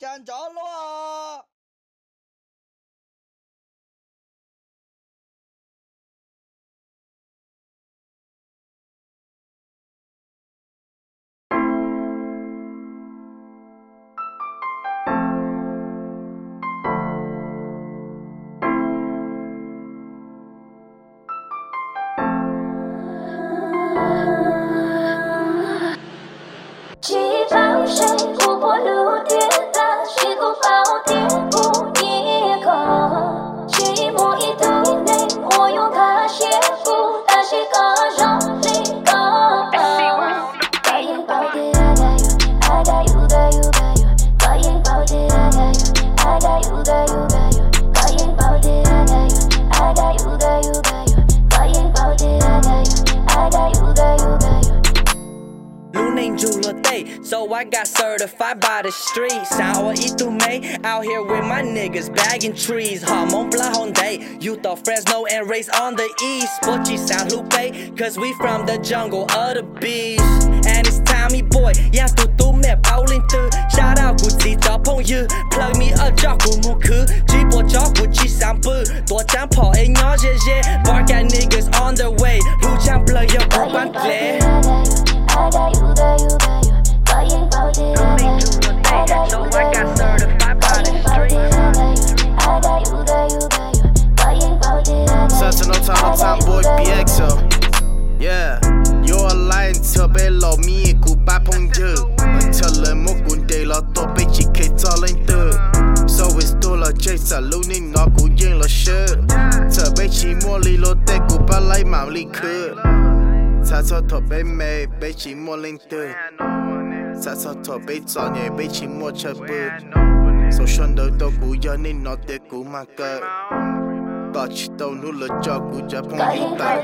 짠 절로 와. So I got certified by the streets. Sour eat through May, out here with my niggas bagging trees. Hot Mont Blanc Hyundai, youth of Fresno and race on the east. Bocchi San Lupe, cause we from the jungle of the beast. And it's Tommy boy, yeah, through map, bowling through. Shout out Gucci, top on you. Plug me up, jock, moon cool. Jeep or jock, Gucci, shampoo. Door champ, Paul, and y'all, yeah. Bark at niggas on their way. Who champ, plug your group, I'm clear. Such a no time boy BXO. Yeah, you're a lion to bello me and goodbye pong you. Tell him day la top bitch kids all in the. So it's still a chase a loony knuckle yin la shirt. To bitchy more little take goodbye like Molly could. Tata top may bitchy more linked. 사서터 베이전에 베이치 모차붓 소션도 도구연이 너대 구마가 터치도 눌러줘 구자 봉기다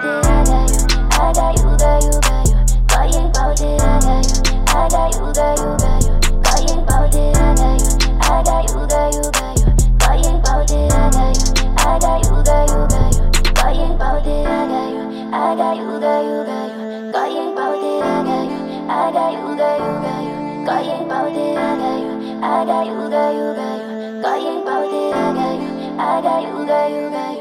I got you.